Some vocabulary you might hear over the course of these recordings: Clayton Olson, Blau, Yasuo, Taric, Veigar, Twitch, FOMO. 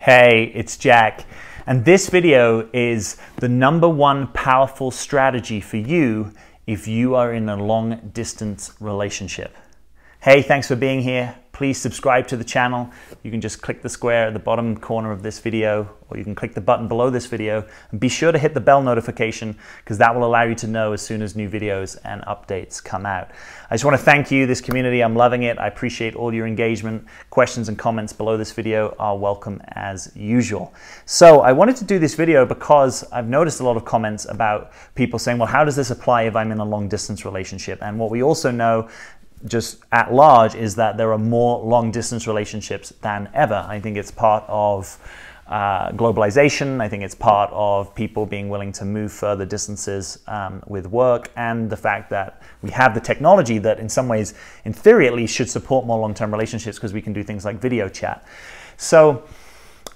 Hey, it's Jack, and this video is the #1 powerful strategy for you if you are in a long distance relationship. Hey, thanks for being here. Please subscribe to the channel. You can just click the square at the bottom corner of this video, or you can click the button below this video, and be sure to hit the bell notification because that will allow you to know as soon as new videos and updates come out. I just want to thank you, this community. I'm loving it. I appreciate all your engagement. Questions and comments below this video are welcome as usual. So I wanted to do this video because I've noticed a lot of comments about people saying, well, how does this apply if I'm in a long distance relationship? And what we also know just at large is that there are more long distance relationships than ever. I think it's part of globalization. I think it's part of people being willing to move further distances with work, and the fact that we have the technology that in some ways, in theory at least, should support more long-term relationships because we can do things like video chat. So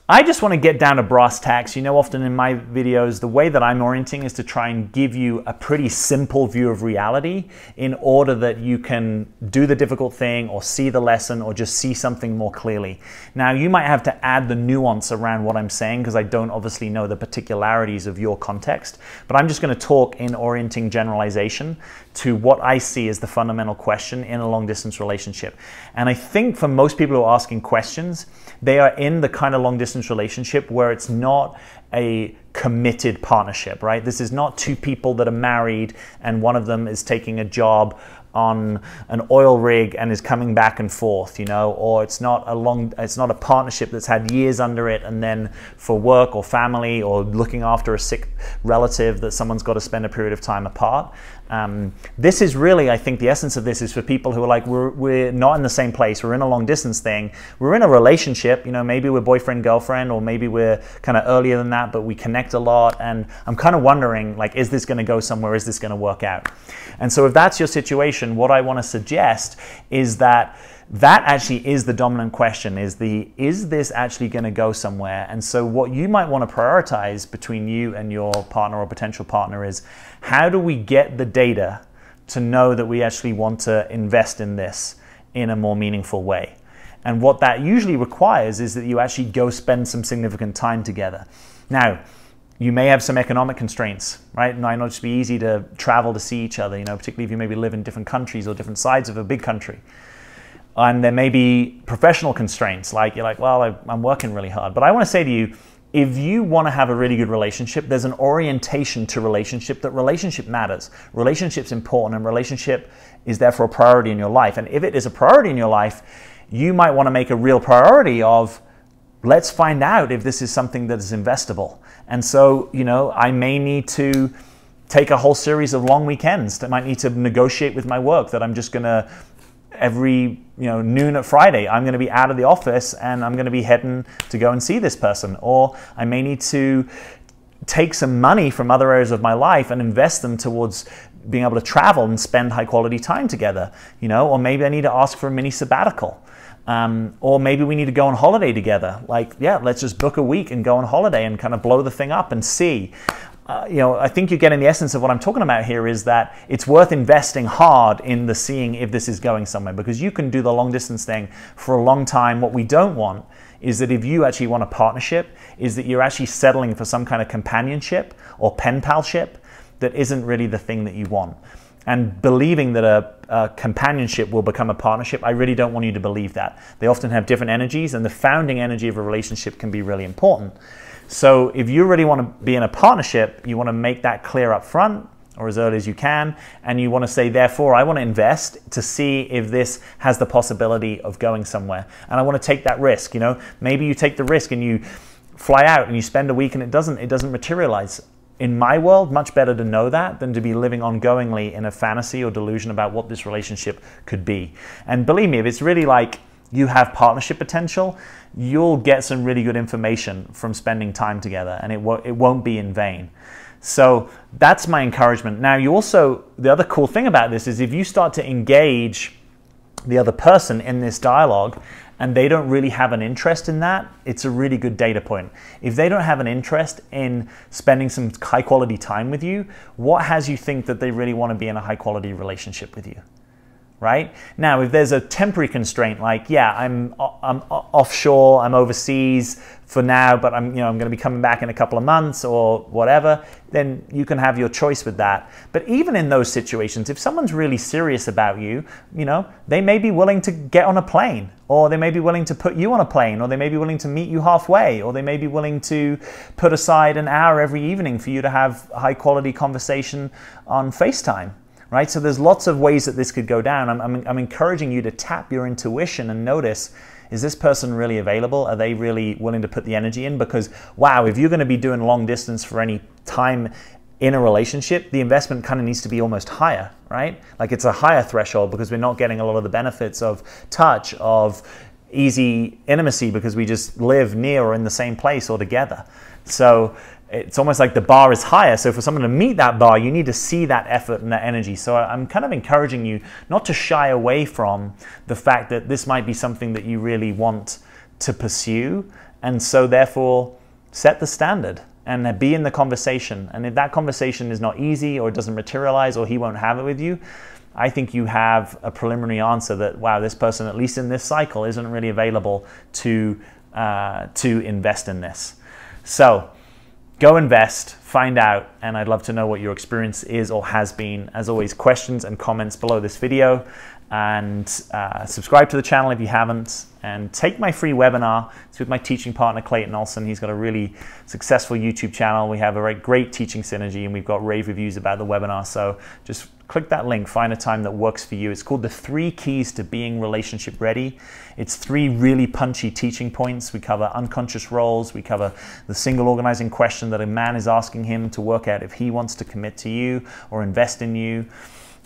I just want to get down to brass tacks. You know, often in my videos, the way that I'm orienting is to try and give you a pretty simple view of reality in order that you can do the difficult thing or see the lesson or just see something more clearly. Now, you might have to add the nuance around what I'm saying because I don't obviously know the particularities of your context, but I'm just going to talk in orienting generalization to what I see as the fundamental question in a long distance relationship. And I think for most people who are asking questions, they are in the kind of long distance relationship where it's not a committed partnership, right? This is not two people that are married and one of them is taking a job on an oil rig and is coming back and forth, you know, or it's not a partnership that's had years under it and then for work or family or looking after a sick relative that someone's got to spend a period of time apart. This is really, I think the essence of this is for people who are like, we're not in the same place, we're in a long distance thing, we're in a relationship, you know, maybe we're boyfriend, girlfriend, or maybe we're kind of earlier than that, but we connect a lot, and I'm kind of wondering, like, is this going to go somewhere, is this going to work out? And so if that's your situation, what I want to suggest is that actually is the dominant question, is this actually going to go somewhere? And so what you might want to prioritize between you and your partner or potential partner is, how do we get the data to know that we actually want to invest in this in a more meaningful way? And what that usually requires is that you actually go spend some significant time together. Now, you may have some economic constraints, right? It might not just be easy to travel to see each other, you know, particularly if you maybe live in different countries or different sides of a big country. And there may be professional constraints, like you're like, well, I'm working really hard. But I want to say to you, if you want to have a really good relationship, there's an orientation to relationship, that relationship matters. Relationship's important, and relationship is therefore a priority in your life. And if it is a priority in your life, you might want to make a real priority of, let's find out if this is something that is investable. And so, you know, I may need to take a whole series of long weekends. I might need to negotiate with my work that I'm just going to, every, you know, noon at Friday, I'm going to be out of the office and I'm going to be heading to go and see this person. Or I may need to take some money from other areas of my life and invest them towards being able to travel and spend high quality time together, you know, or maybe I need to ask for a mini sabbatical. Or maybe we need to go on holiday together. Like, yeah, let's just book a week and go on holiday and kind of blow the thing up and see. You know, I think you're getting the essence of what I'm talking about here, is that it's worth investing hard in the seeing if this is going somewhere, because you can do the long distance thing for a long time. What we don't want is that if you actually want a partnership, is that you're actually settling for some kind of companionship or pen palship that isn't really the thing that you want. And believing that a companionship will become a partnership, I really don't want you to believe that. They often have different energies, and the founding energy of a relationship can be really important. So if you really want to be in a partnership, you want to make that clear up front or as early as you can, and you want to say, therefore, I want to invest to see if this has the possibility of going somewhere. And I want to take that risk, you know. Maybe you take the risk and you fly out and you spend a week and it doesn't materialize. In my world, much better to know that than to be living ongoingly in a fantasy or delusion about what this relationship could be. And believe me, if it's really like you have partnership potential, you'll get some really good information from spending time together, and it won't be in vain. So that's my encouragement. Now, you also, the other cool thing about this is if you start to engage the other person in this dialogue and they don't really have an interest in that, it's a really good data point. If they don't have an interest in spending some high quality time with you, what has you think that they really want to be in a high quality relationship with you? right? Now, if there's a temporary constraint, like, yeah, I'm offshore, I'm overseas for now, but I'm going to be coming back in a couple of months or whatever, then you can have your choice with that. But even in those situations, if someone's really serious about you, they may be willing to get on a plane, or they may be willing to put you on a plane, or they may be willing to meet you halfway, or they may be willing to put aside an hour every evening for you to have high quality conversation on FaceTime. Right? So there's lots of ways that this could go down. I'm encouraging you to tap your intuition and notice, is this person really available? Are they really willing to put the energy in? Because, wow, if you're going to be doing long distance for any time in a relationship, the investment kind of needs to be almost higher, right? Like, it's a higher threshold because we're not getting a lot of the benefits of touch, of easy intimacy, because we just live near or in the same place or together. So it's almost like the bar is higher. So for someone to meet that bar, you need to see that effort and that energy. So I'm kind of encouraging you not to shy away from the fact that this might be something that you really want to pursue. And so therefore, set the standard and be in the conversation. And if that conversation is not easy, or it doesn't materialize, or he won't have it with you, I think you have a preliminary answer that, wow, this person, at least in this cycle, isn't really available to invest in this. So go invest, find out, and I'd love to know what your experience is or has been. As always, questions and comments below this video, and subscribe to the channel if you haven't, and take my free webinar. It's with my teaching partner, Clayton Olson. He's got a really successful YouTube channel. We have a great teaching synergy, and we've got rave reviews about the webinar. So just click that link, find a time that works for you. It's called The 3 Keys to Being Relationship Ready. It's 3 really punchy teaching points. We cover unconscious roles. We cover the single organizing question that a man is asking him to work out if he wants to commit to you or invest in you.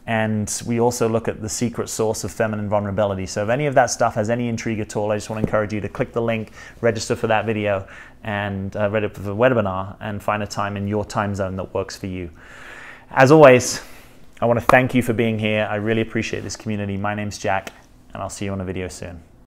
And we also look at the secret source of feminine vulnerability. So if any of that stuff has any intrigue at all, I just want to encourage you to click the link, register for that video, and register for the webinar, and find a time in your time zone that works for you. As always, I want to thank you for being here. I really appreciate this community. My name's Jack, and I'll see you on a video soon.